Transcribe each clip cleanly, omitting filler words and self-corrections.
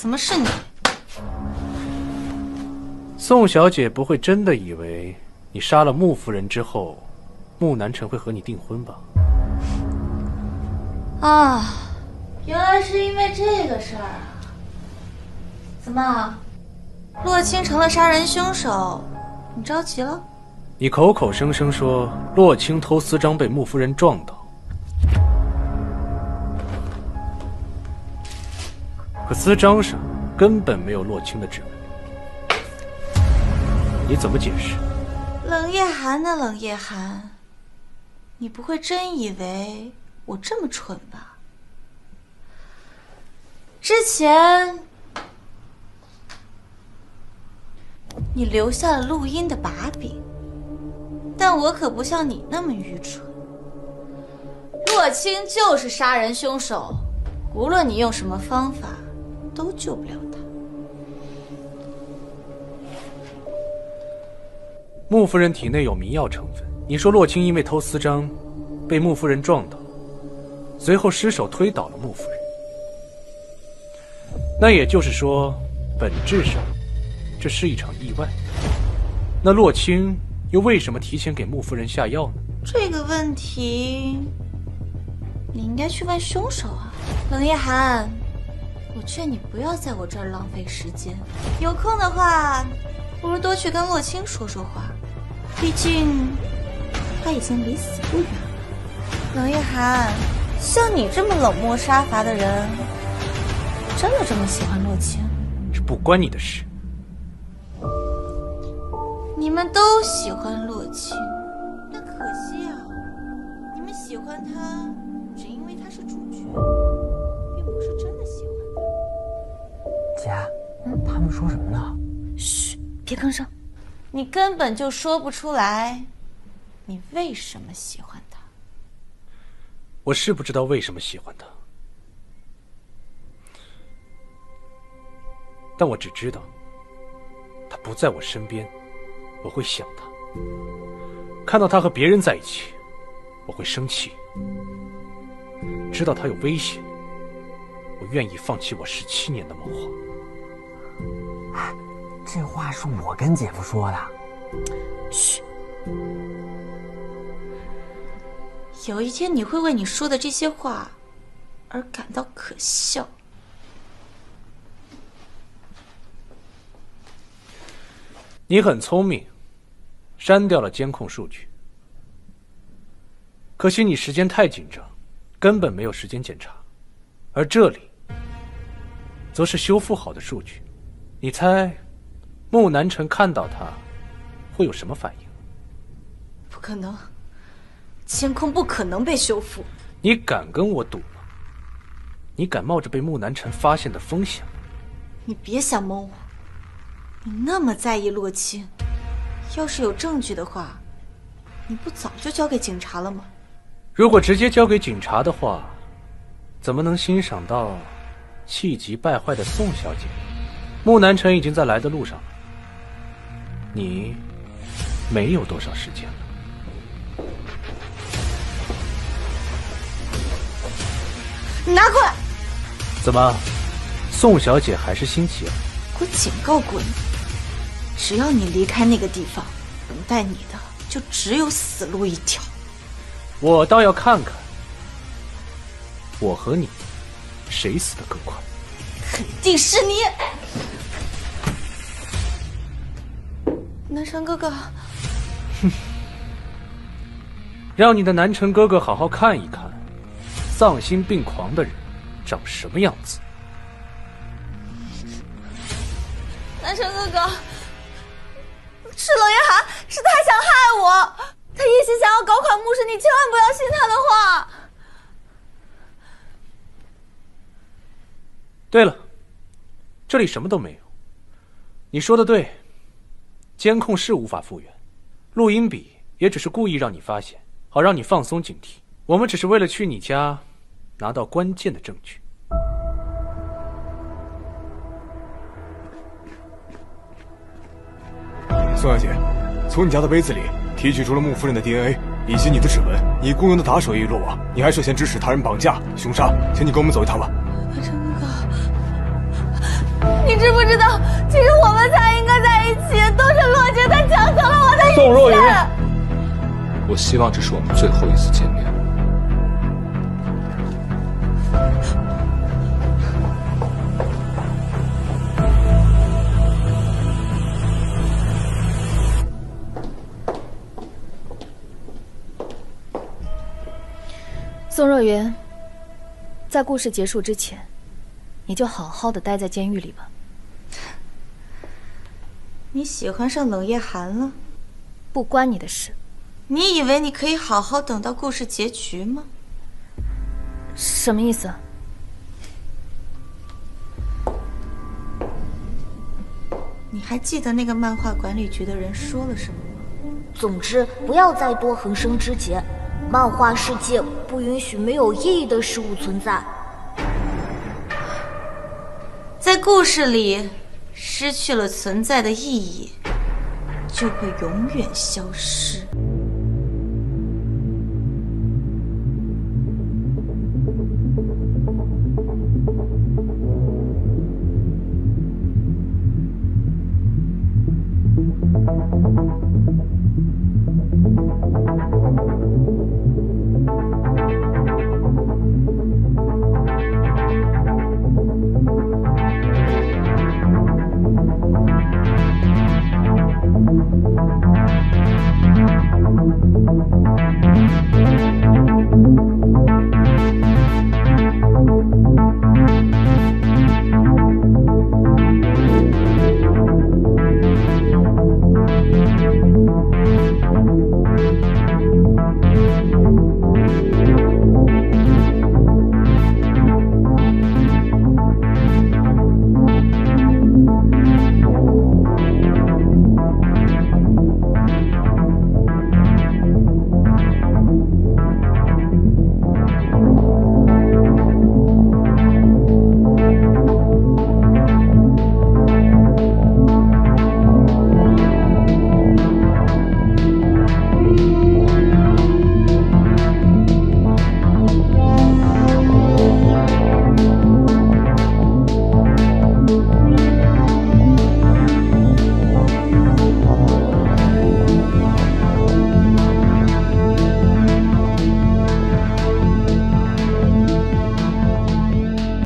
怎么是你？宋小姐不会真的以为你杀了穆夫人之后，穆南城会和你订婚吧？啊，原来是因为这个事儿啊！怎么，洛清成了杀人凶手，你着急了？你口口声声说洛清偷私章被穆夫人撞到。 可私章上根本没有洛清的指纹，你怎么解释？冷夜寒呢？冷夜寒，你不会真以为我这么蠢吧？之前你留下了录音的把柄，但我可不像你那么愚蠢。洛清就是杀人凶手，无论你用什么方法。 都救不了他。穆夫人体内有迷药成分，你说洛清因为偷私章，被穆夫人撞到，随后失手推倒了穆夫人。那也就是说，本质上这是一场意外。那洛清又为什么提前给穆夫人下药呢？这个问题，你应该去问凶手啊，冷夜寒。 我劝你不要在我这儿浪费时间，有空的话，不如多去跟洛清说说话，毕竟他已经离死不远了。冷夜寒，像你这么冷漠杀伐的人，真的这么喜欢洛清？这不关你的事。你们都喜欢洛清，但可惜啊，你们喜欢他，只因为他是主角。 姐，他们说什么呢？嘘，别吭声。你根本就说不出来，你为什么喜欢他？我是不知道为什么喜欢他，但我只知道，他不在我身边，我会想他；看到他和别人在一起，我会生气；知道他有危险，我愿意放弃我17年的谋划。 哎，这话是我跟姐夫说的。嘘，有一天你会为你说的这些话而感到可笑。你很聪明，删掉了监控数据。可惜你时间太紧张，根本没有时间检查，而这里则是修复好的数据。 你猜，穆南城看到他会有什么反应？不可能，监控不可能被修复。你敢跟我赌吗？你敢冒着被穆南城发现的风险吗？你别想蒙我，你那么在意洛清，要是有证据的话，你不早就交给警察了吗？如果直接交给警察的话，怎么能欣赏到气急败坏的宋小姐？ 穆南城已经在来的路上了，你没有多少时间了。你拿过来！怎么，宋小姐还是心急了？我警告过你，只要你离开那个地方，等待你的就只有死路一条。我倒要看看，我和你谁死得更快。肯定是你！ 南城哥哥，哼，让你的南城哥哥好好看一看，丧心病狂的人长什么样子。南城哥哥，是冷夜寒，是他想害我，他一心想要搞垮穆氏，你千万不要信他的话。对了，这里什么都没有。你说的对。 监控是无法复原，录音笔也只是故意让你发现，好让你放松警惕。我们只是为了去你家拿到关键的证据。宋小姐，从你家的杯子里提取出了穆夫人的 DNA 以及你的指纹，你雇佣的打手也已落网，你还涉嫌指使他人绑架、凶杀，请你跟我们走一趟吧。南城哥哥，你知不知道？其实我们才应该在一起，都是洛桀他抢走了我的一切。宋若云，我希望这是我们最后一次见面。宋若云，在故事结束之前，你就好好的待在监狱里吧。你喜欢上冷夜寒了？不关你的事。你以为你可以好好等到故事结局吗？什么意思？你还记得那个漫画管理局的人说了什么吗？总之，不要再多横生枝节。 漫画世界不允许没有意义的事物存在。在故事里失去了存在的意义，就会永远消失。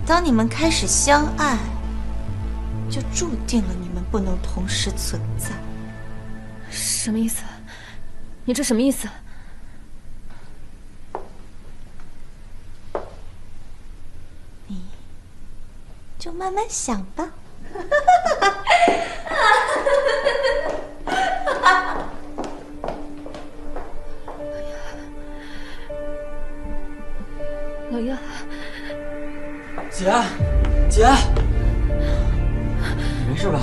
当你们开始相爱，就注定了你们不能同时存在。什么意思？你这什么意思？你就慢慢想吧。老爷。 姐，姐，没事吧？